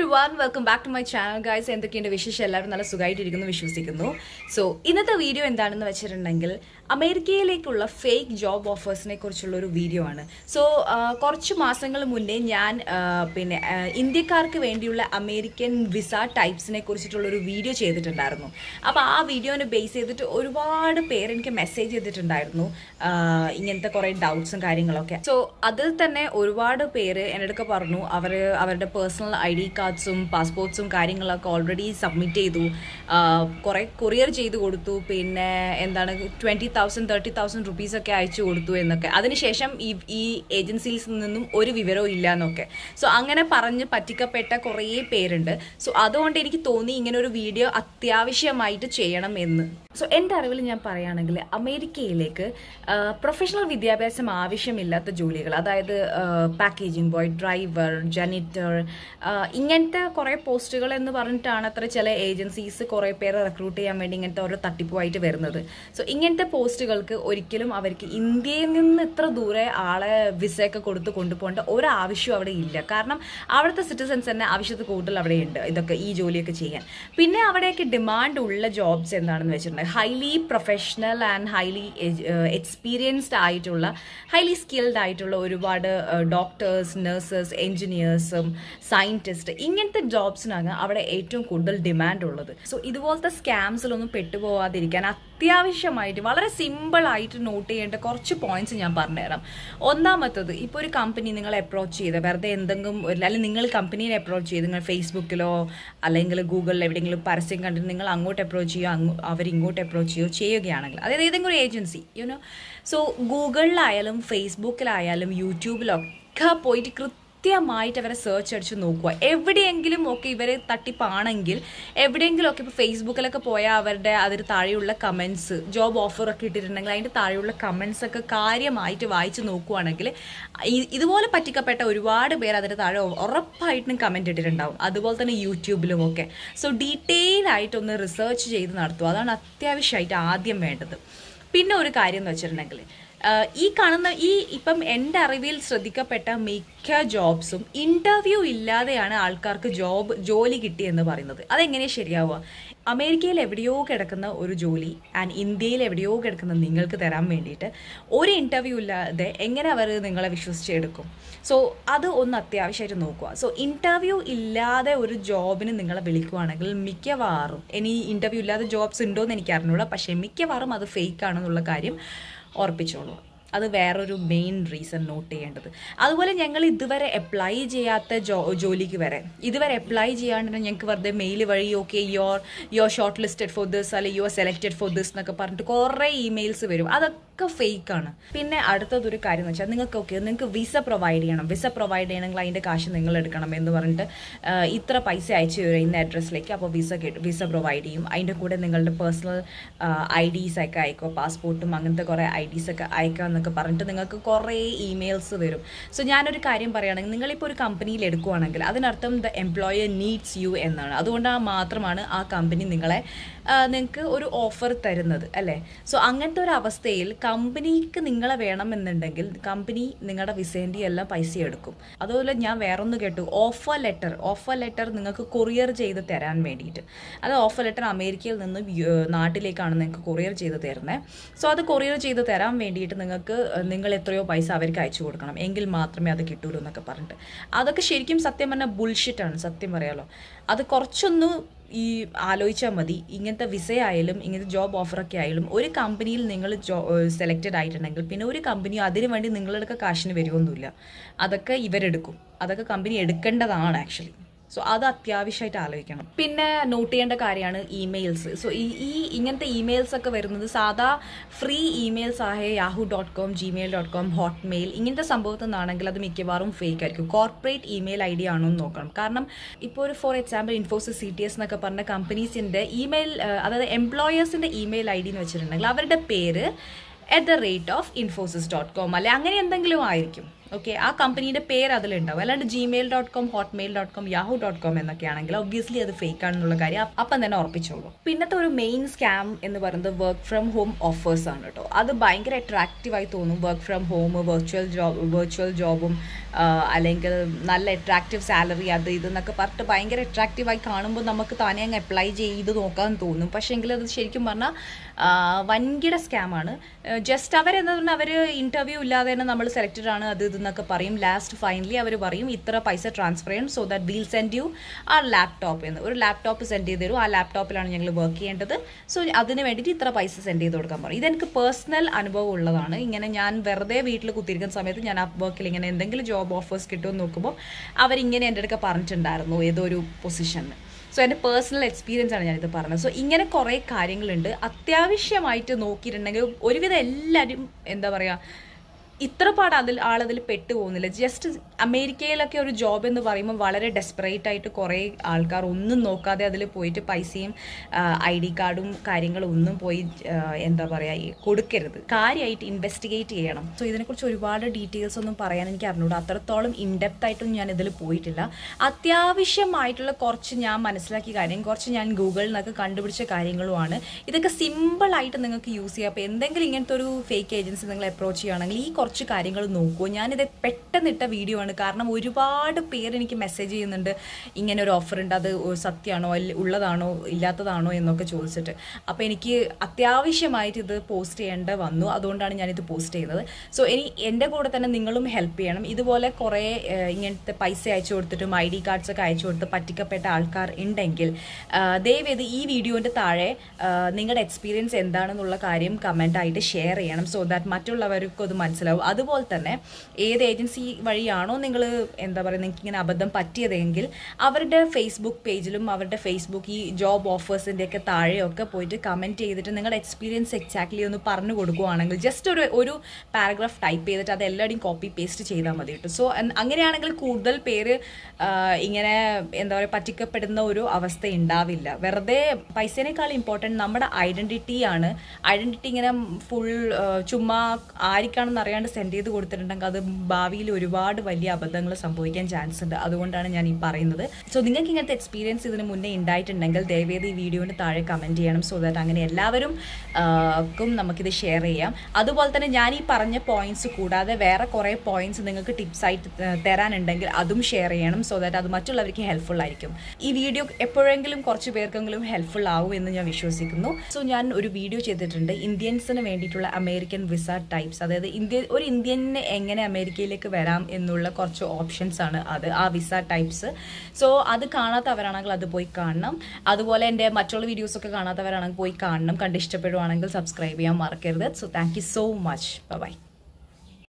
everyone, welcome back to my channel guys. എന്തൊക്കെയുണ്ട് വിശേഷം? എല്ലാവരും നല്ല സുഖമായിട്ടിരിക്കുന്നു വിശ്വസിക്കുന്നു. സോ ഇന്നത്തെ വീഡിയോ എന്താണെന്ന് വെച്ചിട്ടുണ്ടെങ്കിൽ അമേരിക്കയിലേക്കുള്ള ഫേക്ക് ജോബ് ഓഫേഴ്സിനെ കുറിച്ചുള്ള ഒരു വീഡിയോ ആണ്. സോ കുറച്ച് മാസങ്ങൾ മുന്നേ ഞാൻ പിന്നെ ഇന്ത്യക്കാർക്ക് വേണ്ടിയുള്ള അമേരിക്കൻ വിസ ടൈപ്സിനെ കുറിച്ചിട്ടുള്ള ഒരു വീഡിയോ ചെയ്തിട്ടുണ്ടായിരുന്നു. അപ്പോൾ ആ വീഡിയോനെ ബേസ് ചെയ്തിട്ട് ഒരുപാട് പേര് എനിക്ക് മെസ്സേജ് ചെയ്തിട്ടുണ്ടായിരുന്നു ഇങ്ങനത്തെ കുറേ ഡൗട്ട്സും കാര്യങ്ങളൊക്കെ. സോ അതിൽ തന്നെ ഒരുപാട് പേര് എന്നോടൊക്കെ പറഞ്ഞു അവരുടെ പേഴ്സണൽ ഐ ഡി കാർഡ്സും പാസ്പോർട്ട്സും കാര്യങ്ങളൊക്കെ ഓൾറെഡി സബ്മിറ്റ് ചെയ്തു, കുറേ കൊറിയർ ചെയ്ത് കൊടുത്തു, പിന്നെ എന്താണ് 20,000 30,000 റുപ്പീസൊക്കെ അയച്ചു കൊടുത്തു എന്നൊക്കെ. അതിനുശേഷം ഈ ഏജൻസീസിൽ നിന്നും ഒരു വിവരവും ഇല്ല എന്നൊക്കെ. സോ അങ്ങനെ പറഞ്ഞ് പറ്റിക്കപ്പെട്ട കുറേ പേരുണ്ട്. സോ അതുകൊണ്ട് എനിക്ക് തോന്നി ഇങ്ങനൊരു വീഡിയോ അത്യാവശ്യമായിട്ട് ചെയ്യണം എന്ന്. സോ എൻ്റെ അറിവിൽ ഞാൻ പറയുകയാണെങ്കിൽ അമേരിക്കയിലേക്ക് പ്രൊഫഷണൽ വിദ്യാഭ്യാസം ആവശ്യമില്ലാത്ത ജോലികൾ, അതായത് പാക്കേജിംഗ് ബോയ്, ഡ്രൈവർ, ജനിറ്റർ, ഇങ്ങനത്തെ കുറേ പോസ്റ്റുകൾ എന്ന് പറഞ്ഞിട്ടാണ് അത്ര ചില ഏജൻസീസ് കുറേ പേരെ റിക്രൂട്ട് ചെയ്യാൻ വേണ്ടി ഇങ്ങനത്തെ ഓരോ തട്ടിപ്പുമായിട്ട് വരുന്നത്. സോ ഇങ്ങനത്തെ പോസ്റ്റുകൾക്ക് ഒരിക്കലും അവർക്ക് ഇന്ത്യയിൽ നിന്ന് ഇത്ര ദൂരെ ആളെ വിസയൊക്കെ കൊടുത്ത് കൊണ്ടുപോകേണ്ട ഒരാവശ്യം അവിടെ ഇല്ല. കാരണം അവിടുത്തെ സിറ്റിസൻസ് തന്നെ ആവശ്യത്തിൽ കൂടുതൽ അവിടെയുണ്ട് ഇതൊക്കെ ഈ ജോലിയൊക്കെ ചെയ്യാൻ. പിന്നെ അവിടെയൊക്കെ ഡിമാൻഡ് ഉള്ള ജോബ്സ് എന്താണെന്ന് വെച്ചിട്ടുണ്ടെങ്കിൽ highly professional and highly experienced ആയിട്ടുള്ള, ഹൈലി സ്കിൽഡ് ആയിട്ടുള്ള ഒരുപാട് ഡോക്ടേഴ്സ്, നഴ്സസ്, എൻജിനീയേഴ്സും സയൻറ്റിസ്റ്റ്, ഇങ്ങനത്തെ ജോബ്സിനാണ് അവിടെ ഏറ്റവും കൂടുതൽ ഡിമാൻഡ് ഉള്ളത്. സോ ഇതുപോലത്തെ സ്കാംസിലൊന്നും പെട്ടുപോകാതിരിക്കാൻ അത്യാവശ്യമായിട്ട് വളരെ സിമ്പിളായിട്ട് നോട്ട് ചെയ്യേണ്ട കുറച്ച് പോയിന്റ്സ് ഞാൻ പറഞ്ഞുതരാം. ഒന്നാമത്തത്, ഇപ്പോൾ ഒരു കമ്പനി നിങ്ങളെ അപ്രോച്ച് ചെയ്ത് വെറുതെ എന്തെങ്കിലും, അല്ലെങ്കിൽ നിങ്ങൾ കമ്പനിയെ അപ്രോച്ച് ചെയ്ത് നിങ്ങൾ ഫേസ്ബുക്കിലോ അല്ലെങ്കിൽ ഗൂഗിളിൽ എവിടെയെങ്കിലും പരസ്യം കണ്ടിട്ട് നിങ്ങൾ അങ്ങോട്ട് അപ്രോച്ച് ചെയ്യുക, അവരിങ്ങോട്ട് അപ്രോച്ച് ചെയ്യുകയാണെങ്കിൽ, അതായത് ഏതെങ്കിലും ഒരു ഏജൻസി യുനോ. സോ ഗൂഗിളിലായാലും ഫേസ്ബുക്കിലായാലും യൂട്യൂബിലൊക്കെ പോയിട്ട് കൃത്യമായിട്ട് അവരെ സെർച്ച് അടിച്ച് നോക്കുക. എവിടെയെങ്കിലും ഒക്കെ ഇവരെ തട്ടിപ്പാണെങ്കിൽ എവിടെയെങ്കിലുമൊക്കെ, ഇപ്പോൾ ഫേസ്ബുക്കിലൊക്കെ പോയാൽ അവരുടെ അതിന് താഴെയുള്ള കമൻറ്റ്സ്, ജോബ് ഓഫറൊക്കെ ഇട്ടിട്ടുണ്ടെങ്കിൽ അതിൻ്റെ താഴെയുള്ള കമൻസൊക്കെ കാര്യമായിട്ട് വായിച്ച് നോക്കുകയാണെങ്കിൽ ഇതുപോലെ പറ്റിക്കപ്പെട്ട ഒരുപാട് പേര് അതിൻ്റെ താഴെ ഉറപ്പായിട്ടും കമൻറ്റ് ഇട്ടിട്ടുണ്ടാവും. അതുപോലെ തന്നെ യൂട്യൂബിലും ഒക്കെ. സോ ഡീറ്റെയിൽ ആയിട്ടൊന്ന് റിസർച്ച് ചെയ്ത് നടത്തുക, അതാണ് അത്യാവശ്യമായിട്ട് ആദ്യം വേണ്ടത്. പിന്നെ ഒരു കാര്യം എന്ന് വെച്ചിട്ടുണ്ടെങ്കിൽ ഈ കാണുന്ന ഇപ്പം എൻ്റെ അറിവിൽ ശ്രദ്ധിക്കപ്പെട്ട മിക്ക ജോബ്സും ഇൻ്റർവ്യൂ ഇല്ലാതെയാണ് ആൾക്കാർക്ക് ജോലി കിട്ടിയെന്ന് പറയുന്നത്. അതെങ്ങനെയാണ് ശരിയാവുക? അമേരിക്കയിൽ എവിടെയോ കിടക്കുന്ന ഒരു ജോലി ആൻഡ് ഇന്ത്യയിൽ എവിടെയോ കിടക്കുന്ന നിങ്ങൾക്ക് തരാൻ വേണ്ടിയിട്ട് ഒരു ഇൻ്റർവ്യൂ ഇല്ലാതെ എങ്ങനെ അവർ നിങ്ങളെ വിശ്വസിച്ചെടുക്കും? സോ അത് ഒന്ന് അത്യാവശ്യമായിട്ട് നോക്കുക. സോ ഇൻ്റർവ്യൂ ഇല്ലാതെ ഒരു ജോബിന് നിങ്ങളെ വിളിക്കുകയാണെങ്കിൽ മിക്കവാറും, ഇനി ഇൻ്റർവ്യൂ ഇല്ലാതെ ജോബ്സ് ഉണ്ടോ എന്ന് എനിക്ക് അറിഞ്ഞൂടാ, പക്ഷേ മിക്കവാറും അത് ഫേക്ക് ആണെന്നുള്ള കാര്യം ഓർപ്പിച്ചോളൂ. അത് വേറൊരു മെയിൻ റീസൺ നോട്ട് ചെയ്യേണ്ടത്. അതുപോലെ ഞങ്ങൾ ഇതുവരെ അപ്ലൈ ചെയ്യാത്ത ജോലിക്ക് വരെ ഇതുവരെ അപ്ലൈ ചെയ്യാണ്ട് ഞങ്ങൾക്ക് വെറുതെ മെയിൽ വഴി okay your shortlisted for this അല്ലെങ്കിൽ യുവർ സെലക്റ്റഡ് ഫോർ ദിസ് എന്നൊക്കെ പറഞ്ഞിട്ട് കുറേ ഇമെയിൽസ് വരും. അതൊക്കെ ഫേക്കാണ്. പിന്നെ അടുത്തതൊരു കാര്യം എന്ന് വെച്ചാൽ നിങ്ങൾക്ക് നിങ്ങൾക്ക് വിസ പ്രൊവൈഡ് ചെയ്യണം, വിസ പ്രൊവൈഡ് ചെയ്യണമെങ്കിൽ അതിൻ്റെ കാശ് നിങ്ങൾ എടുക്കണം എന്ന് പറഞ്ഞിട്ട് ഇത്ര പൈസ അയച്ചു തരും ഇന്ന അഡ്രസ്സിലേക്ക്, അപ്പോൾ വിസ പ്രൊവൈഡ് ചെയ്യും. അതിൻ്റെ കൂടെ നിങ്ങളുടെ പേഴ്സണൽ ഐ ഡിസൊക്കെ അയക്കുക, പാസ്പോർട്ടും അങ്ങനത്തെ കുറേ ഐ ഡിസൊക്കെ അയക്കുക എന്നൊക്കെ പറഞ്ഞിട്ട് നിങ്ങൾക്ക് കുറേ ഇമെയിൽസ് വരും. സോ ഞാനൊരു കാര്യം പറയുകയാണെങ്കിൽ, നിങ്ങളിപ്പോൾ ഒരു കമ്പനിയിൽ എടുക്കുകയാണെങ്കിൽ അതിനർത്ഥം ദ എംപ്ലോയർ നീഡ്സ് യു എന്നാണ്. അതുകൊണ്ട് മാത്രമാണ് ആ കമ്പനി നിങ്ങൾക്ക് ഒരു ഓഫർ തരുന്നത്, അല്ലേ? സോ അങ്ങനത്തെ ഒരു അവസ്ഥയിൽ കമ്പനിക്ക് നിങ്ങളെ വേണമെന്നുണ്ടെങ്കിൽ കമ്പനി നിങ്ങളുടെ വിസേൻ്റെ എല്ലാം പൈസ എടുക്കും. അതുപോലെ ഞാൻ വേറൊന്ന് കേട്ടു, ഓഫർ ലെറ്റർ നിങ്ങൾക്ക് കൊറിയർ ചെയ്ത് തരാൻ വേണ്ടിയിട്ട്. അത് ഓഫർ ലെറ്റർ അമേരിക്കയിൽ നിന്നും നാട്ടിലേക്കാണ് നിങ്ങൾക്ക് കൊറിയർ ചെയ്ത് തരുന്നത്. സോ അത് കൊറിയർ ചെയ്ത് തരാൻ വേണ്ടിയിട്ട് നിങ്ങൾ എത്രയോ പൈസ അവർക്ക് അയച്ചു കൊടുക്കണം, എങ്കിൽ മാത്രമേ അത് കിട്ടുള്ളൂ എന്നൊക്കെ പറഞ്ഞിട്ട്. അതൊക്കെ ശരിക്കും സത്യം പറഞ്ഞാൽ ബുൾഷിറ്റാണ്, സത്യം പറയാലോ. അത് കുറച്ചൊന്ന് ഈ ആലോചിച്ചാൽ മതി. ഇങ്ങനത്തെ വിസ ആയാലും ഇങ്ങനത്തെ ജോബ് ഓഫറൊക്കെ ആയാലും ഒരു കമ്പനിയിൽ നിങ്ങൾ സെലക്റ്റഡ് ആയിട്ടുണ്ടെങ്കിൽ പിന്നെ ഒരു കമ്പനിയോ അതിനു വേണ്ടി നിങ്ങളെടുക്ക കാശിന് വരുമൊന്നുമില്ല. അതൊക്കെ ഇവരെടുക്കും, അതൊക്കെ കമ്പനി എടുക്കേണ്ടതാണ് ആക്ച്വലി. സോ അത് അത്യാവശ്യമായിട്ട് ആലോചിക്കണം. പിന്നെ നോട്ട് ചെയ്യേണ്ട കാര്യമാണ് ഇമെയിൽസ്. സോ ഈ ഇങ്ങനത്തെ ഇമെയിൽസൊക്കെ വരുന്നത് സാധാ ഫ്രീ ഇമെയിൽസ് ആയ yahoo.com, gmail.com, hotmail ഇങ്ങനത്തെ സംഭവത്തിൽ നിന്നാണെങ്കിൽ അത് മിക്കവാറും ഫേക്ക് ആയിരിക്കും. കോർപ്പറേറ്റ് ഇമെയിൽ ഐ ഡി ആണോ എന്ന് നോക്കണം. കാരണം ഇപ്പോൾ ഒരു ഫോർ എക്സാമ്പിൾ ഇൻഫോസിസ്, CTS എന്നൊക്കെ പറഞ്ഞ കമ്പനീസിൻ്റെ ഇമെയിൽ, അതായത് എംപ്ലോയേഴ്സിൻ്റെ ഇമെയിൽ ഐ ഡി എന്ന് വെച്ചിട്ടുണ്ടെങ്കിൽ അവരുടെ പേര് @ infosys.com അല്ലെ അങ്ങനെ എന്തെങ്കിലും ആയിരിക്കും. Okay, our company name and gmail.com, hotmail.com, yahoo.com obviously that's fake. The main scam is the work from home offers. That's very attractive. Work from home, virtual job, attractive salary. That's very attractive. We can apply this. One get a scam. Just our interview we selected last finally we transparent so that we'll send you our laptop. Our laptop is sent our laptop work so that's why we send you this is personal I job offers position. So, I have a personal experience. So, this is a correct thing. Just America a job in the desperate to correct Alcar, Noka, the other poet, Pisces, ID cardum, Karingal, Unum poet, and the Varia, Kodker, Kari, investigate. So, you could show details on the Parayan and Carnota, thought of in depth item Yanadil poetilla. Athia Visham, Ital, Korchinam, Manaslaki, Karin, Korchin, Google, Naka, Kanducha, Karingaluana. It's a simple item that you use up and then going into fake agents and approach Yanaki. I will show you a video on the car. I will show message on the offer. So, any end of the Ningalum help you. This is a Corre, ID cards, the Patika Pet Alcar in Dangle. They were the video on the Tare, Ningal experience and then comment share so that Matula Variko that's why this agency is very important. Facebook page, Facebook job offers, and comment your experience exactly. Just a paragraph type, and copy paste. So, it's important identity. Identity is full. Send it to the Bavi reward while you have chance and the other one done. So, the king at the experience is in the indict and angle, they weigh the video in the Tare comment so that I'm going to lavarum cum Namaki the share. Other Waltan Jani Parana points Kuda, the Vera Kore points and then a tip site Theran and Dangle Adum share so that other much helpful like him. E video eperangulum corchuberangulum helpful out in the Yavisho Signo. So, Yan Uru video Chetunda, Indians and Venditula American visa types are the Indian. Or Indian engane America like veram ennulla korchu options aanu adu aa visa types so adu kaanathavaranaangal adu poi kaananam adu pole ende mattulla videos okke kaanathavaranaangal poi kaananam kandishtapeduvaanangal subscribe cheyan marakkarudhu so thank you so much bye bye.